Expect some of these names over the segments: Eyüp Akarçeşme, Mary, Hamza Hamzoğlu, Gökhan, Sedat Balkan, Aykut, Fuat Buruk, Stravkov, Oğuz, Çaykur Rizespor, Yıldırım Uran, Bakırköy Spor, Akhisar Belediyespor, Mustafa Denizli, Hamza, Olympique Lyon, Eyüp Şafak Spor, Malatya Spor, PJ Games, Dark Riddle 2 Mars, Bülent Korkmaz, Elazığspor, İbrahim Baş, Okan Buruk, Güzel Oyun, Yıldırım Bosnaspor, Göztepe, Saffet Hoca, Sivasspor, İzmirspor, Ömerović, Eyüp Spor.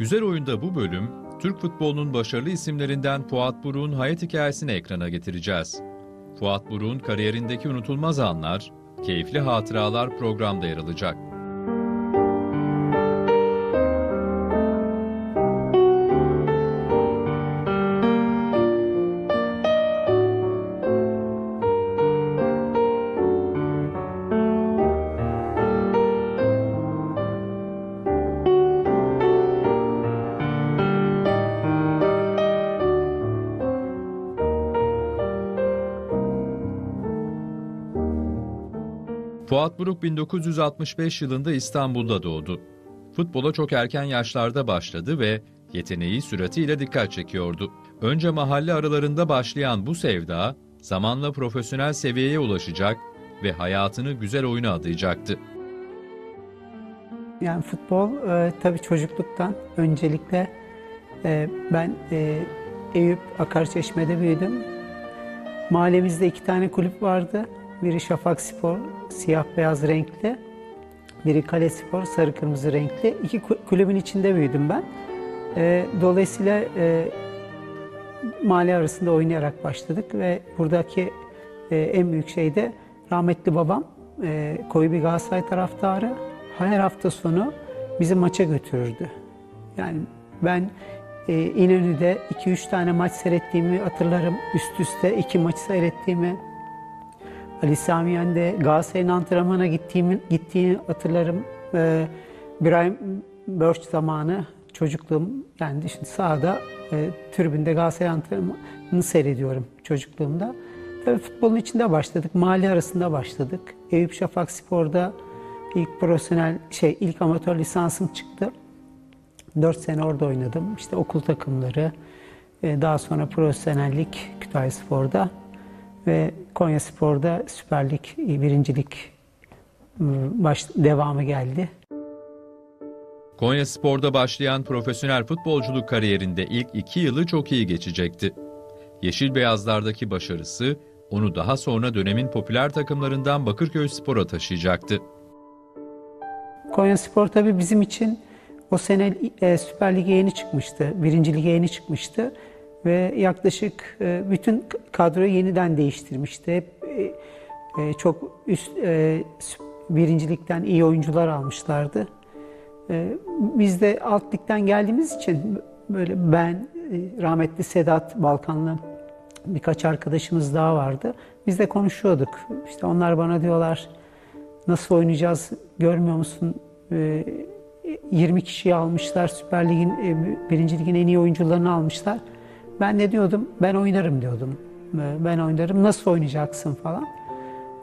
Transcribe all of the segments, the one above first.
Güzel Oyun'da bu bölüm, Türk futbolunun başarılı isimlerinden Fuat Buruk'un hayat hikayesini ekrana getireceğiz. Fuat Buruk'un kariyerindeki unutulmaz anlar, keyifli hatıralar programda yer alacak. Fuat Buruk 1965 yılında İstanbul'da doğdu. Futbola çok erken yaşlarda başladı ve yeteneği süratiyle dikkat çekiyordu. Önce mahalle aralarında başlayan bu sevda, zamanla profesyonel seviyeye ulaşacak ve hayatını Güzel Oyun'a adayacaktı. Yani futbol tabii çocukluktan öncelikle ben Eyüp Akarçeşme'de büyüdüm. Mahallemizde 2 tane kulüp vardı. Biri Şafak Spor, siyah beyaz renkli. Biri Kale Spor, sarı kırmızı renkli. 2 kulübün içinde büyüdüm ben. Dolayısıyla mahalle arasında oynayarak başladık ve buradaki en büyük şey de rahmetli babam koyu bir Galatasaray taraftarı. Her hafta sonu bizi maça götürürdü. Yani ben İnönü'de 2-3 tane maç seyrettiğimi hatırlarım. Üst üste 2 maç seyrettiğimi, Ali Sami Yen'de Galatasaray'ın antrenmana gittiğini hatırlarım. İbrahim Baş zamanı çocukluğum, yani şimdi sahada tribünde Galatasaray antrenmanını seyrediyorum çocukluğumda. Tabii futbolun içinde başladık, mahalle arasında başladık. Eyüp Şafak Spor'da ilk amatör lisansım çıktı. 4 sene orada oynadım. İşte okul takımları, daha sonra profesyonellik Kütahyaspor'da. Ve Konya Spor'da Süper Lig, birincilik devamı geldi. Konya Spor'da başlayan profesyonel futbolculuk kariyerinde ilk 2 yılı çok iyi geçecekti. Yeşil Beyazlardaki başarısı onu daha sonra dönemin popüler takımlarından Bakırköy Spor'a taşıyacaktı. Konya Spor tabii bizim için o sene Süper Lig'e yeni çıkmıştı, birincilik yeni çıkmıştı. Ve yaklaşık bütün kadroyu yeniden değiştirmişti. Hep çok üst birincilikten iyi oyuncular almışlardı. Biz de alt ligden geldiğimiz için böyle ben, rahmetli Sedat Balkan'la birkaç arkadaşımız daha vardı. Biz de konuşuyorduk. İşte onlar bana diyorlar, nasıl oynayacağız görmüyor musun? 20 kişiyi almışlar, Süper Lig'in, birincilik'in en iyi oyuncularını almışlar. Ben ne diyordum? Ben oynarım diyordum. Ben oynarım. Nasıl oynayacaksın falan.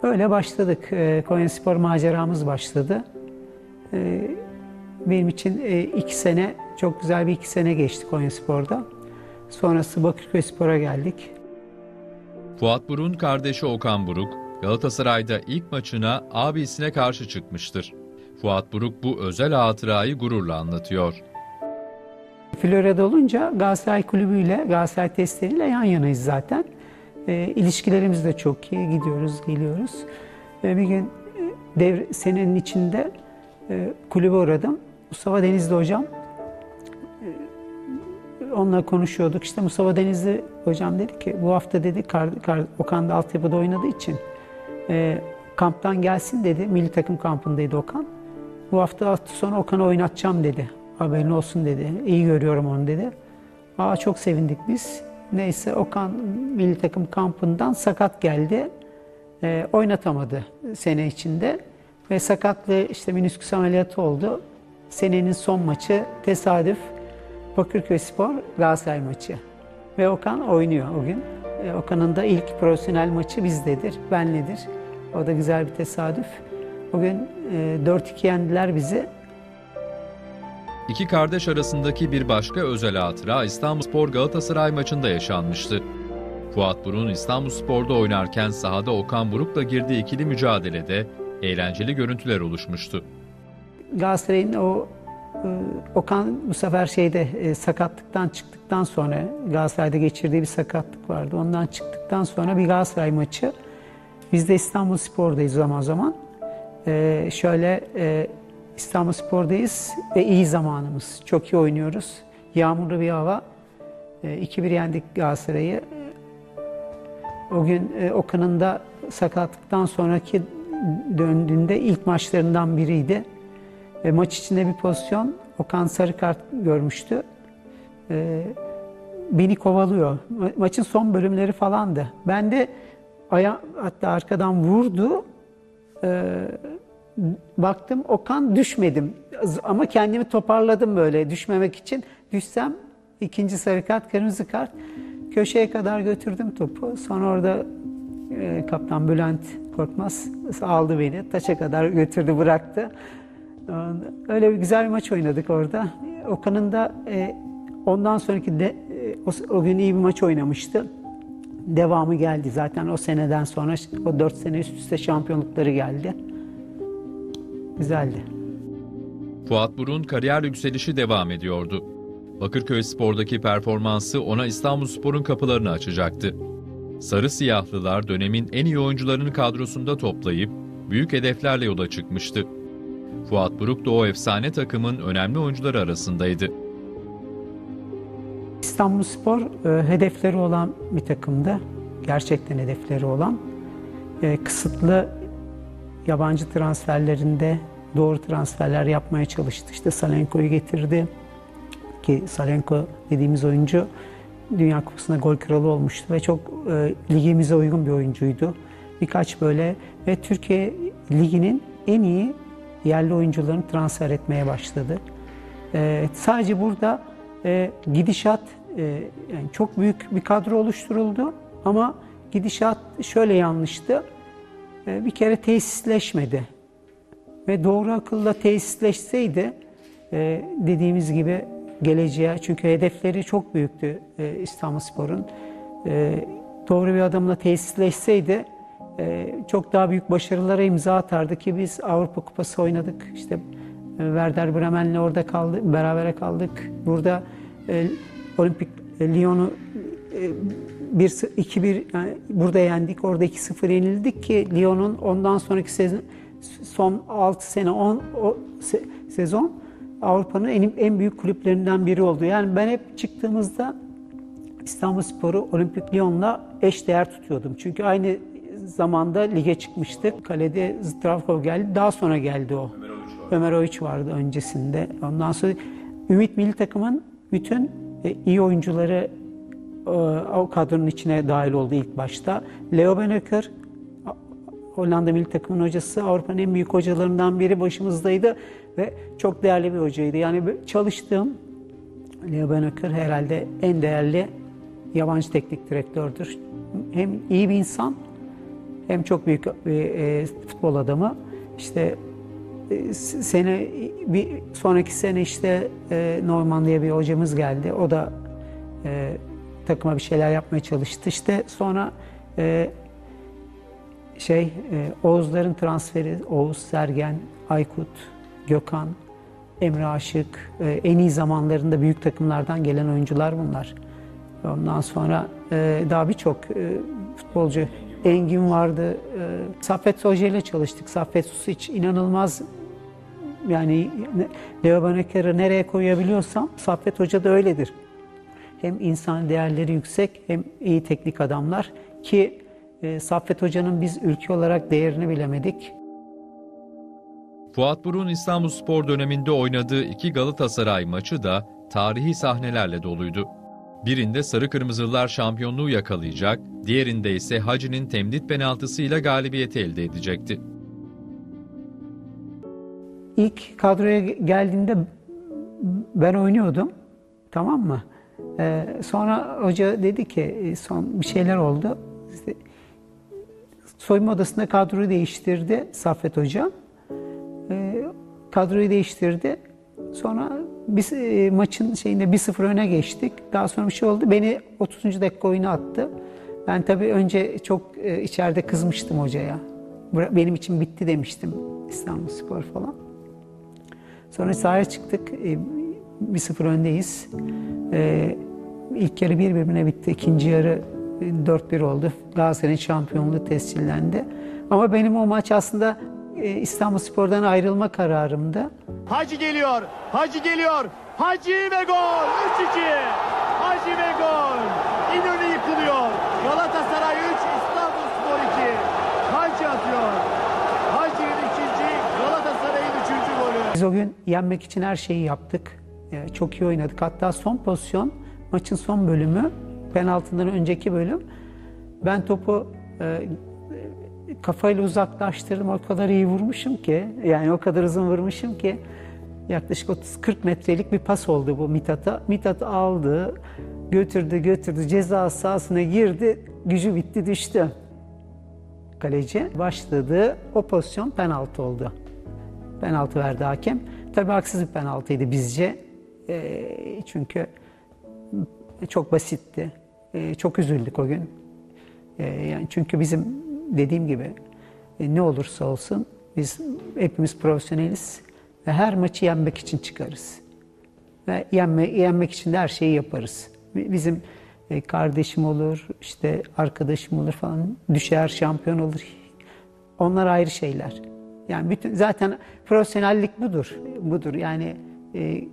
Öyle başladık. Konya Spor maceramız başladı. Benim için 2 sene, çok güzel bir 2 sene geçti Konya Spor'da. Sonrası Bakırköy Spor'a geldik. Fuat Buruk'un kardeşi Okan Buruk, Galatasaray'da ilk maçına abisine karşı çıkmıştır. Fuat Buruk bu özel hatırayı gururla anlatıyor. Florya'da olunca Galatasaray Kulübü'yle, Galatasaray testleriyle yan yanayız zaten. İlişkilerimiz de çok iyi. Gidiyoruz, geliyoruz. Bir gün senenin içinde kulübe uğradım. Mustafa Denizli hocam. Onunla konuşuyorduk. İşte Mustafa Denizli hocam dedi ki, bu hafta dedi Okan da altyapıda oynadığı için kamptan gelsin dedi. Milli takım kampındaydı Okan. Bu hafta sonra Okan'ı oynatacağım dedi. Haberin olsun dedi. İyi görüyorum onu dedi. Çok sevindik biz. Neyse Okan milli takım kampından sakat geldi. Oynatamadı sene içinde. Ve sakatlığı işte menisküs ameliyatı oldu. Senenin son maçı tesadüf Bakırköy Spor Galatasaray maçı. Ve Okan oynuyor o gün. Okan'ın da ilk profesyonel maçı bizdedir, benledir. O da güzel bir tesadüf. O gün 4-2 yendiler bizi. 2 kardeş arasındaki bir başka özel hatıra İstanbulspor Galatasaray maçında yaşanmıştı. Fuat Buruk'un İstanbulspor'da oynarken sahada Okan Buruk'la girdiği ikili mücadelede eğlenceli görüntüler oluşmuştu. Galatasaray'ın Okan bu sefer sakatlıktan çıktıktan sonra Galatasaray'da geçirdiği bir sakatlık vardı. Ondan çıktıktan sonra bir Galatasaray maçı. Biz de İstanbulspor'dayız zaman zaman. İstanbulspor'dayız ve iyi zamanımız. Çok iyi oynuyoruz. Yağmurlu bir hava. 2-1 yendik Galatasaray'ı. O gün Okan'ın da sakatlıktan sonraki döndüğünde ilk maçlarından biriydi. Maç içinde bir pozisyon. Okan sarı kart görmüştü. Beni kovalıyor. Maçın son bölümleri falandı. Ben de hatta arkadan vurdu. Baktım Okan, düşmedim. Ama kendimi toparladım böyle düşmemek için. Düşsem ikinci sarı kart, kırmızı kart. Köşeye kadar götürdüm topu. Sonra orada kaptan Bülent Korkmaz aldı beni. Taça kadar götürdü, bıraktı. Öyle bir güzel bir maç oynadık orada. Okan'ın da ondan sonraki de o gün iyi bir maç oynamıştı. Devamı geldi zaten o seneden sonra. O 4 sene üst üste şampiyonlukları geldi. Güzeldi. Fuat Buruk'un kariyer yükselişi devam ediyordu. Bakırköy Spor'daki performansı ona İstanbulspor'un kapılarını açacaktı. Sarı siyahlılar dönemin en iyi oyuncularını kadrosunda toplayıp büyük hedeflerle yola çıkmıştı. Fuat Buruk da o efsane takımın önemli oyuncuları arasındaydı. İstanbulspor hedefleri olan bir takımdı. Gerçekten hedefleri olan. Kısıtlı yabancı transferlerinde doğru transferler yapmaya çalıştı. İşte Salenko'yu getirdi. Ki Salenko dediğimiz oyuncu Dünya Kupası'nda gol kralı olmuştu ve çok ligimize uygun bir oyuncuydu. Birkaç böyle ve Türkiye Ligi'nin en iyi yerli oyuncularını transfer etmeye başladı. Sadece burada gidişat, yani çok büyük bir kadro oluşturuldu ama gidişat şöyle yanlıştı. Bir kere tesisleşmedi ve doğru akılla tesisleşseydi dediğimiz gibi geleceğe, çünkü hedefleri çok büyüktü İstanbulspor'un. Doğru bir adamla tesisleşseydi çok daha büyük başarılara imza atardı ki biz Avrupa Kupası oynadık. İşte Werder Bremen'le orada kaldık, berabere kaldık. Burada Olympique Lyon'u 2-1 yani burada yendik, orada 2-0 yenildik ki Lyon'un ondan sonraki sezon, son 6 sene 10 sezon Avrupa'nın en büyük kulüplerinden biri oldu. Yani ben hep çıktığımızda İstanbulspor'u Olympique Lyon'la eşdeğer tutuyordum. Çünkü aynı zamanda lige çıkmıştık. Kalede Stravkov geldi. Daha sonra geldi o. Ömerović vardı öncesinde. Ondan sonra Ümit Milli Takım'ın bütün iyi oyuncuları o kadronun içine dahil oldu ilk başta. Leo Beenhakker, Hollanda Milli Takım'ın hocası, Avrupa'nın en büyük hocalarından biri, başımızdaydı ve çok değerli bir hocaydı. Yani çalıştığım Leo Beenhakker herhalde en değerli yabancı teknik direktördür. Hem iyi bir insan, hem çok büyük futbol adamı. İşte sonraki sene işte Normanlı'ya bir hocamız geldi. O da takıma bir şeyler yapmaya çalıştı. İşte sonra Oğuzların transferi, Oğuz, Sergen, Aykut, Gökhan, Emre Aşık, en iyi zamanlarında büyük takımlardan gelen oyuncular bunlar. Ondan sonra daha birçok futbolcu, Engin vardı. Saffet Hoca ile çalıştık. Saffet hiç inanılmaz, yani Leo Beenhakker'ı nereye koyabiliyorsam Saffet Hoca da öyledir. Hem insan değerleri yüksek, hem iyi teknik adamlar ki Saffet Hoca'nın biz ülke olarak değerini bilemedik. Fuat Buruk'un İstanbulspor döneminde oynadığı 2 Galatasaray maçı da tarihi sahnelerle doluydu. Birinde sarı kırmızılar şampiyonluğu yakalayacak, diğerinde ise Hacı'nin temdit penaltısıyla galibiyeti elde edecekti. İlk kadroya geldiğinde ben oynuyordum, tamam mı? Sonra hoca dedi ki, son bir şeyler oldu. İşte, soyunma odasında kadroyu değiştirdi Saffet Hoca. Kadroyu değiştirdi. Sonra biz maçın şeyinde 1-0 öne geçtik. Daha sonra bir şey oldu. Beni 30. dakika oyuna attı. Ben tabii önce çok içeride kızmıştım hocaya. Benim için bitti demiştim İstanbulspor falan. Sonra sahaya çıktık. 1-0 öndeyiz. İlk yarı birbirine bitti. İkinci yarı 4-1 oldu. Galatasaray'ın şampiyonluğu tescillendi. Ama benim o maç aslında İstanbulspor'dan ayrılma kararımdı. Hacı geliyor. Hacı geliyor. Hacı ve gol. 3-2. Hacı ve gol. İnönü yıkılıyor. Galatasaray 3, İstanbulspor 2. Hacı atıyor. Hacı'nın 2. Galatasaray'ın 3. golü. Biz o gün yenmek için her şeyi yaptık. Çok iyi oynadık. Hatta son pozisyon, maçın son bölümü, penaltıdan önceki bölüm. Ben topu kafayla uzaklaştırdım. O kadar iyi vurmuşum ki, yani o kadar uzun vurmuşum ki, yaklaşık 30-40 metrelik bir pas oldu bu Mithat'a. Mithat aldı, götürdü, ceza sahasına girdi, gücü bitti, düştü. Kaleci başladı, o pozisyon penaltı oldu. Penaltı verdi hakem. Tabii haksız bir penaltıydı bizce. Çünkü çok basitti. Çok üzüldük o gün. Yani çünkü bizim dediğim gibi ne olursa olsun biz hepimiz profesyoneliz ve her maçı yenmek için çıkarız. Ve yenmek için de her şeyi yaparız. Bizim kardeşim olur, işte arkadaşım olur falan, düşer, şampiyon olur. Onlar ayrı şeyler. Yani bütün zaten profesyonellik budur. Yani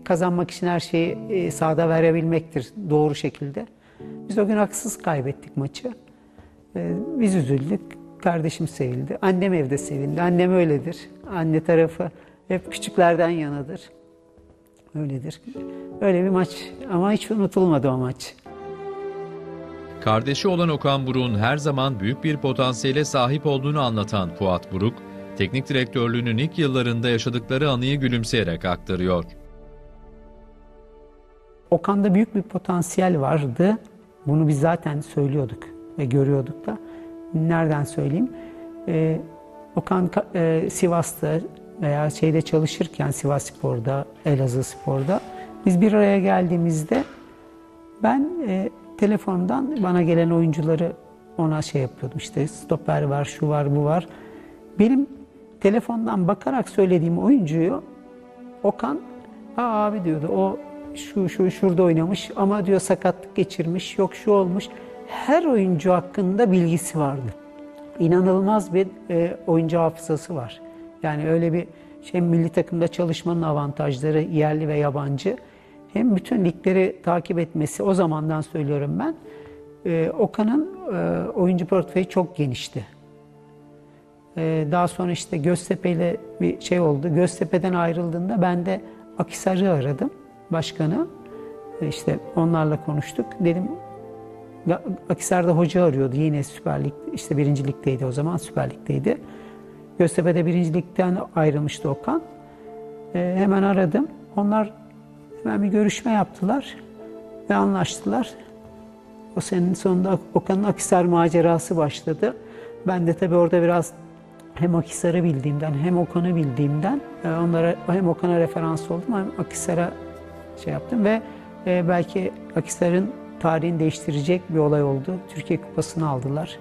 kazanmak için her şeyi sahada verebilmektir doğru şekilde. Biz o gün haksız kaybettik maçı. Biz üzüldük, kardeşim sevildi, annem evde sevindi. Annem öyledir, anne tarafı hep küçüklerden yanadır. Öyledir. Öyle bir maç ama hiç unutulmadı o maç. Kardeşi olan Okan Buruk'un her zaman büyük bir potansiyele sahip olduğunu anlatan Fuat Buruk, teknik direktörlüğünün ilk yıllarında yaşadıkları anıyı gülümseyerek aktarıyor. Okan'da büyük bir potansiyel vardı. Bunu biz zaten söylüyorduk ve görüyorduk da. Nereden söyleyeyim? Okan Sivas'ta veya şeyde çalışırken, Sivasspor'da, Elazığspor'da, biz bir araya geldiğimizde ben telefondan bana gelen oyuncuları ona şey yapıyordum. İşte stoper var, şu var, bu var. Benim telefondan bakarak söylediğim oyuncuyu Okan, "Aa abi," diyordu, "o şurada oynamış ama," diyor, "sakatlık geçirmiş, yok şu olmuş." Her oyuncu hakkında bilgisi vardı. İnanılmaz bir oyuncu hafızası var. Yani öyle bir şey, milli takımda çalışmanın avantajları, yerli ve yabancı. Hem bütün ligleri takip etmesi, o zamandan söylüyorum ben, Okan'ın oyuncu portföyü çok genişti. Daha sonra işte Göztepe ile bir şey oldu. Göztepe'den ayrıldığında ben de Akhisar'ı aradım, başkanı. İşte onlarla konuştuk. Dedim, Akhisar'da hoca arıyordu, yine Süper Lig, işte 1. Lig'deydi o zaman, Süper Lig'deydi. Göztepe'de 1. Lig'den ayrılmıştı Okan. Hemen aradım. Onlar hemen bir görüşme yaptılar ve anlaştılar. O senenin sonunda Okan'ın Akhisar macerası başladı. Ben de tabii orada biraz hem Akhisar'ı bildiğimden hem Okan'ı bildiğimden onlara, hem Okan'a referans oldum hem Akhisar'a şey yaptım ve belki Akhisar'ın tarihini değiştirecek bir olay oldu. Türkiye Kupası'nı aldılar.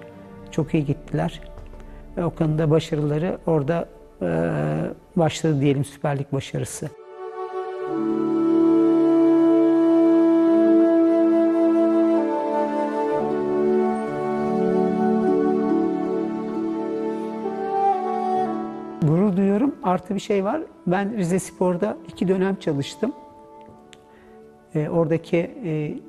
Çok iyi gittiler. Ve Okan'ın da başarıları orada başladı diyelim, Süper Lig başarısı. Gurur duyuyorum. Artı bir şey var. Ben Rizespor'da 2 dönem çalıştım. Oradaki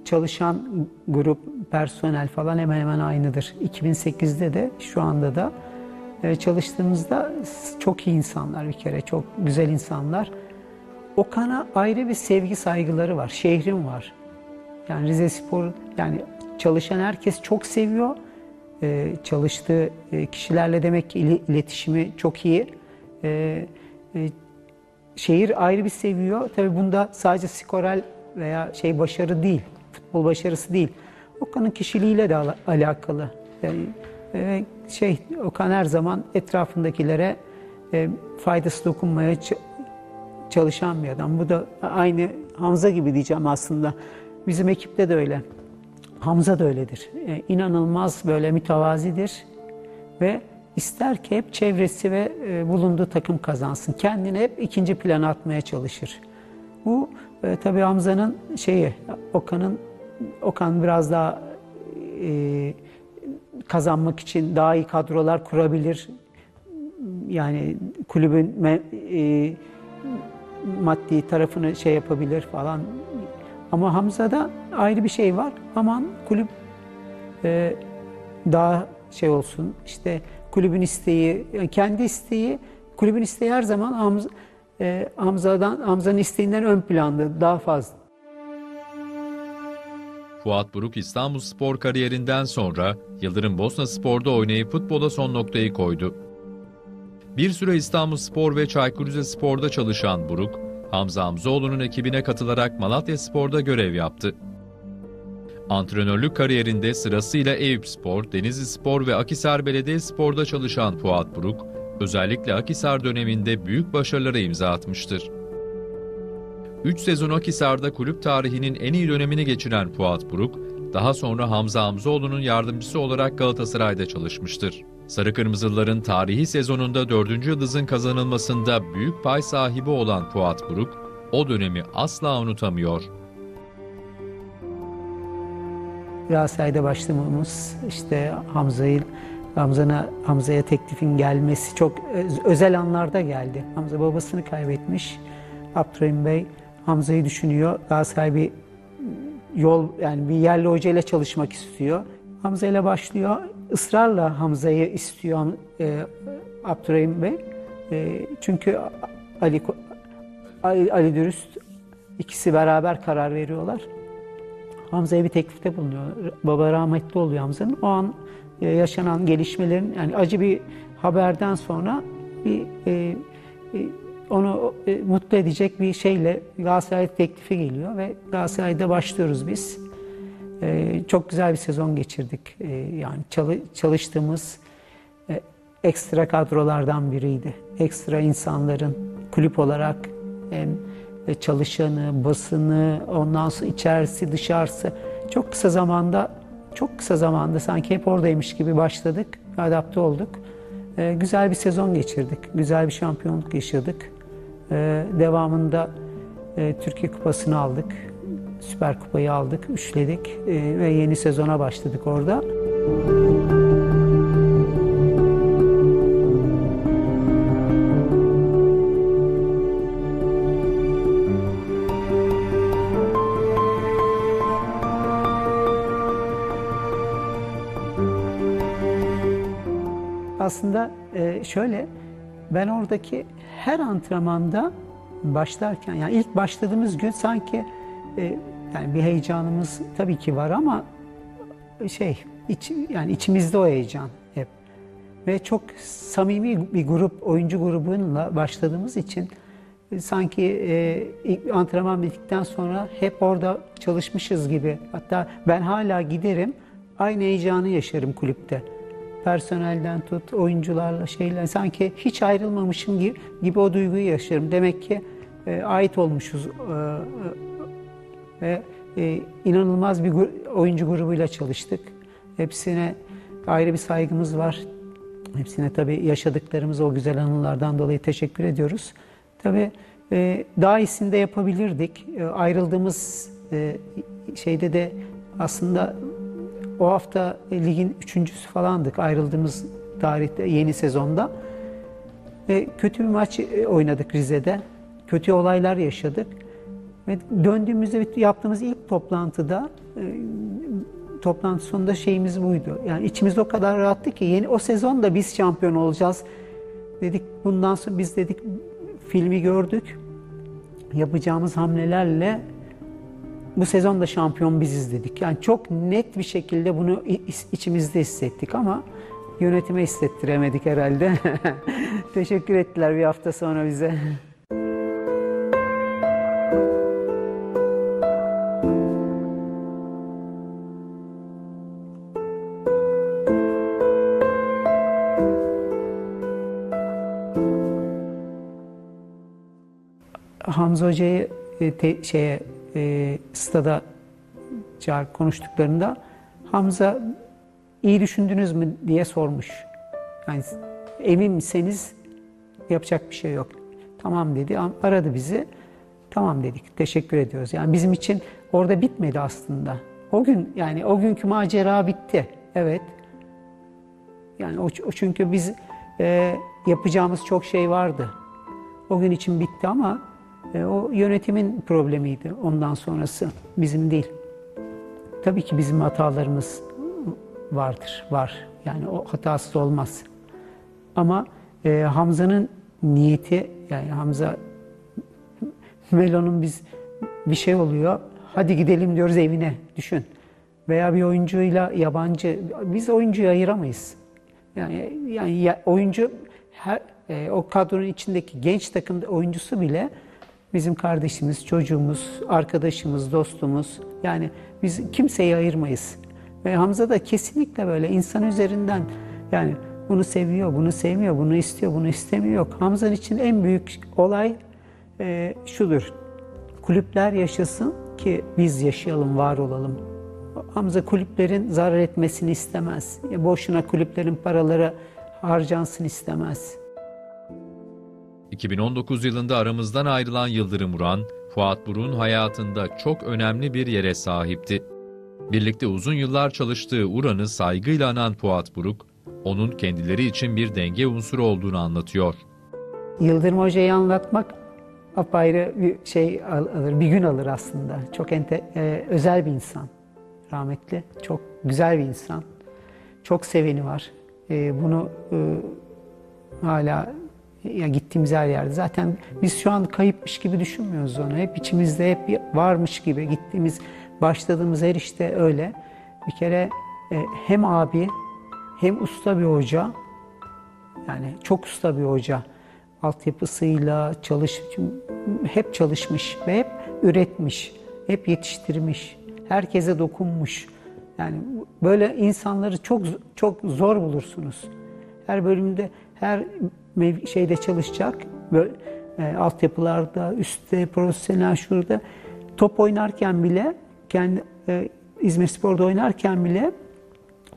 çalışan grup, personel falan hemen hemen aynıdır. 2008'de de şu anda da çalıştığımızda çok iyi insanlar bir kere, çok güzel insanlar. Okan'a ayrı bir sevgi, saygıları var, şehrim var. Yani Rizespor'u, yani çalışan herkes çok seviyor. Çalıştığı kişilerle demek ki iletişimi çok iyi. Şehir ayrı bir seviyor. Tabii bunda sadece skoral veya şey başarı değil, futbol başarısı değil. Okan'ın kişiliğiyle de alakalı. Yani, Okan her zaman etrafındakilere faydası dokunmaya çalışan bir adam. Bu da aynı Hamza gibi diyeceğim aslında. Bizim ekipte de öyle. Hamza da öyledir. İnanılmaz böyle mütevazidir ve ister ki hep çevresi ve bulunduğu takım kazansın. Kendini hep 2. plana atmaya çalışır. Bu tabii Hamza'nın şeyi, Okan biraz daha kazanmak için daha iyi kadrolar kurabilir. Yani kulübün maddi tarafını şey yapabilir falan. Ama Hamza'da ayrı bir şey var. Aman kulüp daha şey olsun, işte kulübün isteği, kendi isteği, kulübün isteği her zaman Hamza'nın isteğinden ön planda, daha fazla. Fuat Buruk İstanbulspor kariyerinden sonra Yıldırım Bosnaspor'da oynayıp futbola son noktayı koydu. Bir süre İstanbulspor ve Çaykur Rizespor'da çalışan Buruk, Hamza Hamzoğlu'nun ekibine katılarak Malatya Spor'da görev yaptı. Antrenörlük kariyerinde sırasıyla Eyüp Spor, Denizli Spor ve Akhisar Belediyespor'da çalışan Fuat Buruk, özellikle Akhisar döneminde büyük başarılara imza atmıştır. 3 sezon Akhisar'da kulüp tarihinin en iyi dönemini geçiren Fuat Buruk, daha sonra Hamza Hamzoğlu'nun yardımcısı olarak Galatasaray'da çalışmıştır. Sarı Kırmızılıların tarihi sezonunda 4. yıldızın kazanılmasında büyük pay sahibi olan Fuat Buruk, o dönemi asla unutamıyor. Galatasaray'da başlamamız, işte Hamza'ya teklifin gelmesi çok özel anlarda geldi. Hamza babasını kaybetmiş, Abdurrahim Bey Hamza'yı düşünüyor. Galatasaray bir yol, yani bir yerli hocayla çalışmak istiyor. Hamza ile başlıyor. Israrla Hamza'yı istiyor Abdurrahim Bey. Çünkü Ali Dürüst, ikisi beraber karar veriyorlar. Hamza'ya bir teklifte bulunuyor. Baba rahmetli oluyor Hamza'nın. O an yaşanan gelişmelerin, yani acı bir haberden sonra bir onu mutlu edecek bir şeyle Galatasaray teklifi geliyor ve Galatasaray'da başlıyoruz biz. Çok güzel bir sezon geçirdik. Yani çalıştığımız ekstra kadrolardan biriydi. Ekstra insanların kulüp olarak çalışanı, basını, ondan sonra içerisi, dışarısı çok kısa zamanda sanki hep oradaymış gibi başladık, adapte olduk. Güzel bir sezon geçirdik, güzel bir şampiyonluk yaşadık. Devamında Türkiye Kupası'nı aldık, Süper Kupayı aldık, üçledik ve yeni sezona başladık orada. Aslında şöyle, ben oradaki her antrenmanda başlarken, yani ilk başladığımız gün sanki yani bir heyecanımız tabii ki var ama yani içimizde o heyecan hep. Ve çok samimi bir grup, oyuncu grubunla başladığımız için sanki ilk antrenman bittikten sonra hep orada çalışmışız gibi. Hatta ben hala giderim, aynı heyecanı yaşarım kulüpte. Personelden tut, oyuncularla şeyler, sanki hiç ayrılmamışım gibi o duyguyu yaşarım. Demek ki ait olmuşuz ve inanılmaz bir oyuncu grubuyla çalıştık. Hepsine ayrı bir saygımız var. Hepsine tabii yaşadıklarımız, o güzel anılardan dolayı teşekkür ediyoruz. Tabii daha iyisini de yapabilirdik. Ayrıldığımız şeyde de aslında o hafta ligin 3.'sü falandık ayrıldığımız tarihte, yeni sezonda. Ve kötü bir maç oynadık Rize'de. Kötü olaylar yaşadık. Ve döndüğümüzde yaptığımız ilk toplantıda, toplantı sonunda şeyimiz buydu. Yani içimiz o kadar rahattı ki o sezonda biz şampiyon olacağız dedik. Bundan sonra biz dedik, filmi gördük. Yapacağımız hamlelerle bu sezon da şampiyon biziz dedik. Yani çok net bir şekilde bunu içimizde hissettik ama yönetime hissettiremedik herhalde. Teşekkür ettiler bir hafta sonra bize. Hamza Hoca'yı stada konuştuklarında Hamza, iyi düşündünüz mü diye sormuş. Yani emin misiniz, yapacak bir şey yok. Tamam dedi, aradı bizi. Tamam dedik, teşekkür ediyoruz. Yani bizim için orada bitmedi aslında. O günkü macera bitti. Evet. Yani çünkü biz yapacağımız çok şey vardı. O gün için bitti ama O yönetimin problemiydi ondan sonrası, bizim değil. Tabii ki bizim hatalarımız vardır, var. Yani o hatasız olmaz. Ama Hamza'nın niyeti, yani Hamza, Melo'nun biz bir şey oluyor, hadi gidelim diyoruz evine, düşün. Veya bir oyuncuyla yabancı, biz oyuncuyu ayıramayız. Yani oyuncu, o kadronun içindeki genç takımda oyuncusu bile bizim kardeşimiz, çocuğumuz, arkadaşımız, dostumuz. Yani biz kimseyi ayırmayız. Ve Hamza da kesinlikle böyle insan üzerinden, yani bunu seviyor, bunu sevmiyor, bunu istiyor, bunu istemiyor. Yok. Hamza'nın için en büyük olay şudur. Kulüpler yaşasın ki biz yaşayalım, var olalım. Hamza kulüplerin zarar etmesini istemez. Boşuna kulüplerin paraları harcansın istemez. 2019 yılında aramızdan ayrılan Yıldırım Uran, Fuat Buruk'un hayatında çok önemli bir yere sahipti. Birlikte uzun yıllar çalıştığı Uran'ı saygıyla anan Fuat Buruk, onun kendileri için bir denge unsuru olduğunu anlatıyor. Yıldırım Hoca'yı anlatmak apayrı bir şey alır, bir gün alır aslında. Çok özel bir insan, rahmetli. Çok güzel bir insan. Çok seveni var. Bunu hala... Ya gittiğimiz her yerde. Zaten biz şu an kayıpmış gibi düşünmüyoruz onu. Hep içimizde, hep varmış gibi. Gittiğimiz, başladığımız her işte öyle. Bir kere hem abi, hem usta bir hoca. Yani çok usta bir hoca. Altyapısıyla hep çalışmış ve hep üretmiş. Hep yetiştirmiş. Herkese dokunmuş. Yani böyle insanları çok çok zor bulursunuz. Her bölümde, her şeyde çalışacak, böyle, altyapılarda, üstte, profesyonel şurada. Top oynarken bile, İzmirspor'da oynarken bile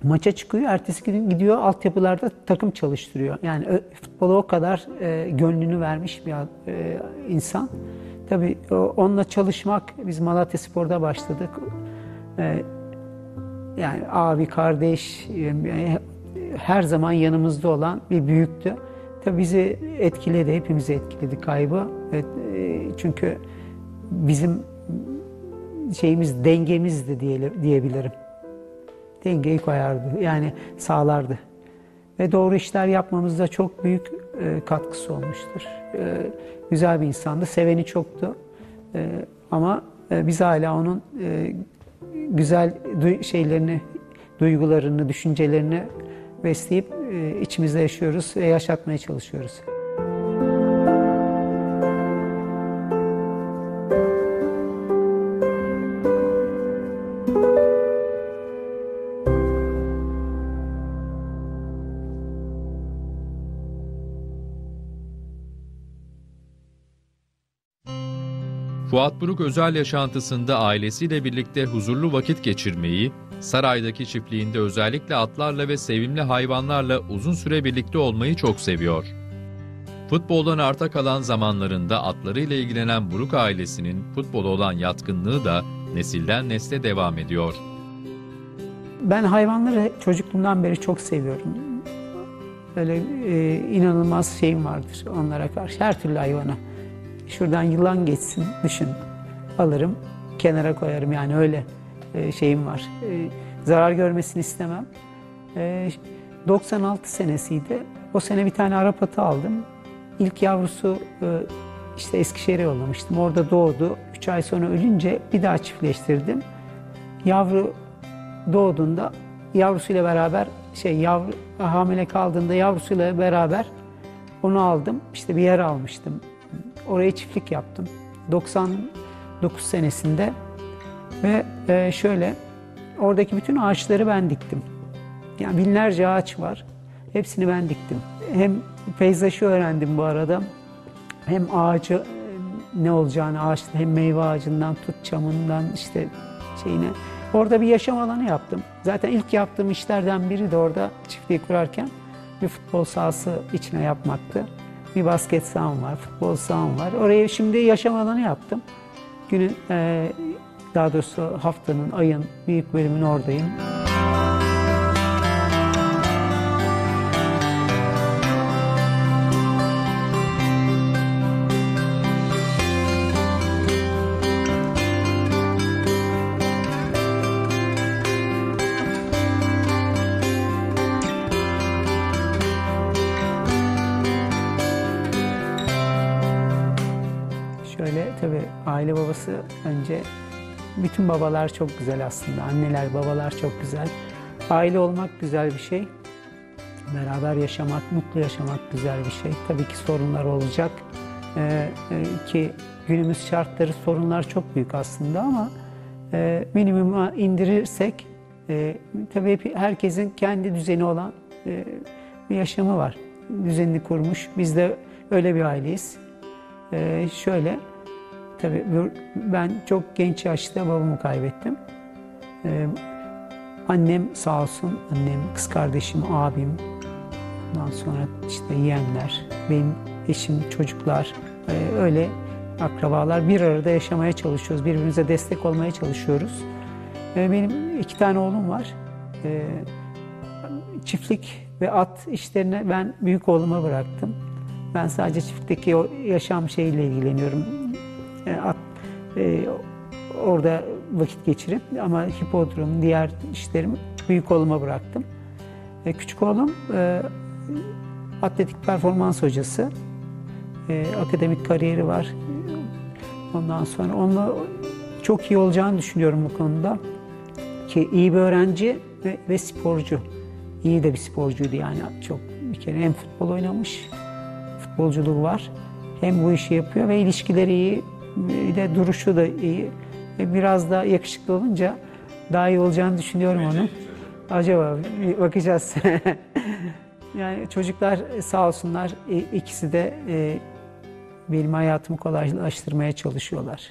maça çıkıyor, ertesi gün gidiyor altyapılarda takım çalıştırıyor. Yani futbola o kadar gönlünü vermiş bir insan. Tabii onunla çalışmak, biz Malatya Spor'da başladık. Yani abi, kardeş, her zaman yanımızda olan bir büyüktü. Tabii bizi etkiledi, hepimizi etkiledi kaybı. Evet, çünkü bizim şeyimiz, dengemizdi diyebilirim. Dengeyi koyardı, yani sağlardı. Ve doğru işler yapmamızda çok büyük katkısı olmuştur. Güzel bir insandı, seveni çoktu. Ama biz hala onun güzel şeylerini, duygularını, düşüncelerini besleyip içimizde yaşıyoruz ve yaşatmaya çalışıyoruz. Fuat Buruk özel yaşantısında ailesiyle birlikte huzurlu vakit geçirmeyi, saraydaki çiftliğinde özellikle atlarla ve sevimli hayvanlarla uzun süre birlikte olmayı çok seviyor. Futboldan arta kalan zamanlarında atlarıyla ilgilenen Buruk ailesinin futbola olan yatkınlığı da nesilden nesle devam ediyor. Ben hayvanları çocukluğumdan beri çok seviyorum. Böyle inanılmaz şeyim vardır onlara karşı, her türlü hayvana. Şuradan yılan geçsin, düşün. Alırım, kenara koyarım, yani öyle şeyim var. Zarar görmesini istemem. 96 senesiydi. O sene bir tane Arap atı aldım. İlk yavrusu işte Eskişehir'e yollamıştım. Orada doğdu. 3 ay sonra ölünce bir daha çiftleştirdim. Yavru doğduğunda yavrusuyla beraber, hamile kaldığında yavrusuyla beraber onu aldım. İşte bir yer almıştım. Oraya çiftlik yaptım. 99 senesinde ve şöyle, oradaki bütün ağaçları ben diktim. Yani binlerce ağaç var. Hepsini ben diktim. Hem peyzajı öğrendim bu arada. Hem ağacı ne olacağını, hem meyve ağacından tut, çamından işte şeyine. Orada bir yaşam alanı yaptım. Zaten ilk yaptığım işlerden biri de orada çiftliği kurarken bir futbol sahası içine yapmaktı. Bir basket saham var, futbol saham var. Oraya şimdi yaşam alanı yaptım. Günün, daha doğrusu haftanın, ayın büyük bölümünü oradayım. aile babası önce. Bütün babalar çok güzel aslında. Anneler, babalar çok güzel. Aile olmak güzel bir şey. Beraber yaşamak, mutlu yaşamak güzel bir şey. Tabii ki sorunlar olacak. Ki günümüz şartları, sorunlar çok büyük aslında ama minimuma indirirsek tabii herkesin kendi düzeni olan bir yaşamı var. Düzenini kurmuş. Biz de öyle bir aileyiz. Şöyle, tabii ben çok genç yaşta babamı kaybettim. Annem sağ olsun, annem, kız kardeşim, abim, ondan sonra işte yeğenler, benim eşim, çocuklar, öyle akrabalar bir arada yaşamaya çalışıyoruz, birbirimize destek olmaya çalışıyoruz. Benim 2 tane oğlum var. Çiftlik ve at işlerini ben büyük oğluma bıraktım. Ben sadece çiftlikteki o yaşam şeyiyle ilgileniyorum. Orada vakit geçirip, ama hipodrom, diğer işlerimi büyük oğluma bıraktım. Küçük oğlum atletik performans hocası, akademik kariyeri var. Ondan sonra onunla çok iyi olacağını düşünüyorum bu konuda. Ki iyi bir öğrenci ve sporcu. İyi de bir sporcuydu yani, çok bir kere hem futbol oynamış, futbolculuğu var, hem bu işi yapıyor ve ilişkileri iyi. Bir de duruşu da iyi. Biraz daha yakışıklı olunca daha iyi olacağını düşünüyorum onu. Acaba bakacağız. Yani çocuklar sağ olsunlar, ikisi de benim hayatımı kolaylaştırmaya çalışıyorlar.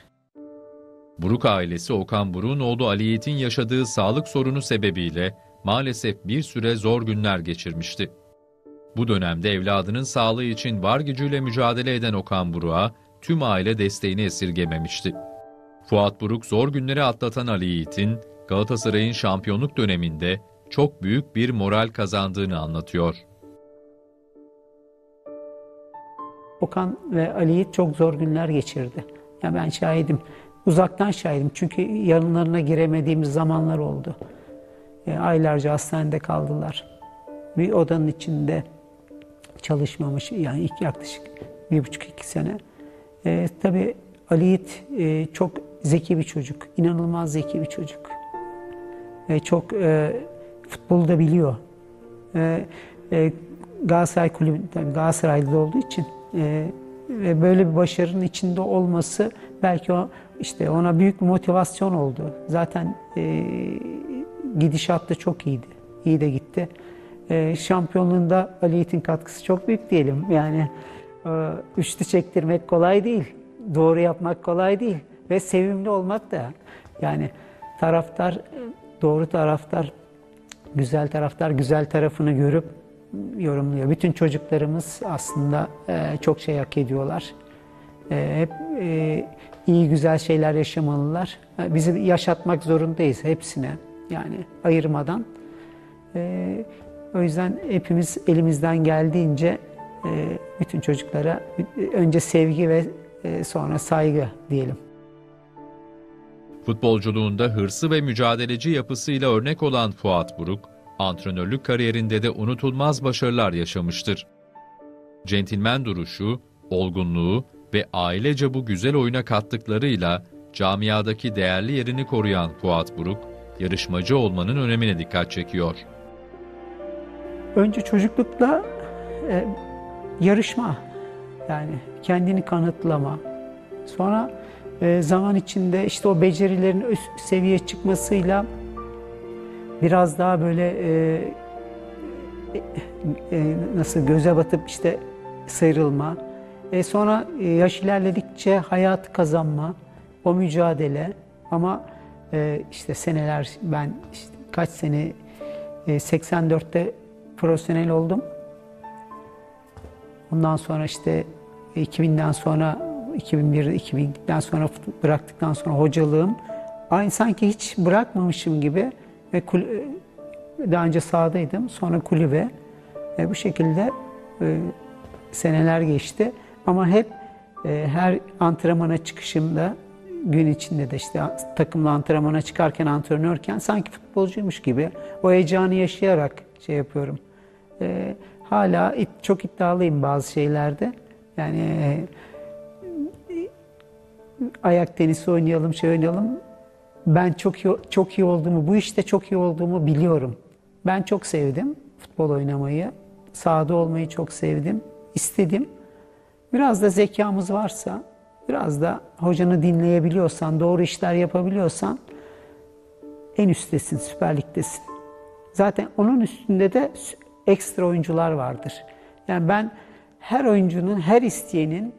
Buruk ailesi Okan Buruk'un oğlu Ali Yiğit'in yaşadığı sağlık sorunu sebebiyle maalesef bir süre zor günler geçirmişti. Bu dönemde evladının sağlığı için var gücüyle mücadele eden Okan Buruk'a tüm aile desteğini esirgememişti. Fuat Buruk zor günleri atlatan Ali Yiğit'in Galatasaray'ın şampiyonluk döneminde çok büyük bir moral kazandığını anlatıyor. Okan ve Ali Yiğit çok zor günler geçirdi. Ya ben şahidim, uzaktan şahidim çünkü yanlarına giremediğimiz zamanlar oldu. Aylarca hastanede kaldılar. Bir odanın içinde çalışmamış, yani yaklaşık 1,5-2 sene. Tabii Ali Yiğit çok zeki bir çocuk, inanılmaz zeki bir çocuk. Çok futbolu da biliyor. Galatasaray kulübü, tabii Galatasaraylı olduğu için ve böyle bir başarının içinde olması belki o, işte ona büyük bir motivasyon oldu. Zaten gidişat da çok iyiydi, iyi de gitti. Şampiyonluğunda Ali Yiğit'in katkısı çok büyük diyelim yani. Üçlü çektirmek kolay değil, doğru yapmak kolay değil ve sevimli olmak da, yani taraftar, doğru taraftar, güzel taraftar güzel tarafını görüp yorumluyor. Bütün çocuklarımız aslında çok şey hak ediyorlar. Hep iyi güzel şeyler yaşamalılar. Bizi yaşatmak zorundayız hepsine, yani ayırmadan. O yüzden hepimiz elimizden geldiğince bütün çocuklara önce sevgi ve sonra saygı diyelim. Futbolculuğunda hırsı ve mücadeleci yapısıyla örnek olan Fuat Buruk, antrenörlük kariyerinde de unutulmaz başarılar yaşamıştır. Centilmen duruşu, olgunluğu ve ailece bu güzel oyuna kattıklarıyla camiadaki değerli yerini koruyan Fuat Buruk, yarışmacı olmanın önemine dikkat çekiyor. Önce çocuklukla yarışma, yani kendini kanıtlama. Sonra zaman içinde işte o becerilerin üst seviye çıkmasıyla biraz daha böyle nasıl göze batıp işte sıyrılma. Sonra yaş ilerledikçe hayatı kazanma, o mücadele. Ama işte seneler, ben işte kaç sene 84'te profesyonel oldum. Ondan sonra işte 2000'den sonra, 2001'den sonra bıraktıktan sonra hocalığım, aynı sanki hiç bırakmamışım gibi, ve daha önce sahadaydım, sonra kulübe, bu şekilde seneler geçti. Ama hep her antrenmana çıkışımda, gün içinde de işte takımla antrenmana çıkarken, antrenörken sanki futbolcuymuş gibi o heyecanı yaşayarak şey yapıyorum. Hala çok iddialıyım bazı şeylerde. Yani ayak tenisi oynayalım, şey oynayalım. Ben çok iyi olduğumu, bu işte çok iyi olduğumu biliyorum. Ben çok sevdim futbol oynamayı. Sahada olmayı çok sevdim, istedim. Biraz da zekamız varsa, biraz da hocanı dinleyebiliyorsan, doğru işler yapabiliyorsan en üsttesin, Süper Lig'desin. Zaten onun üstünde de ekstra oyuncular vardır. Yani ben her oyuncunun, her isteyenin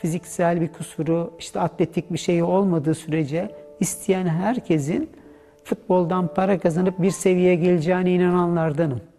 fiziksel bir kusuru, işte atletik bir şeyi olmadığı sürece isteyen herkesin futboldan para kazanıp bir seviyeye geleceğine inananlardanım.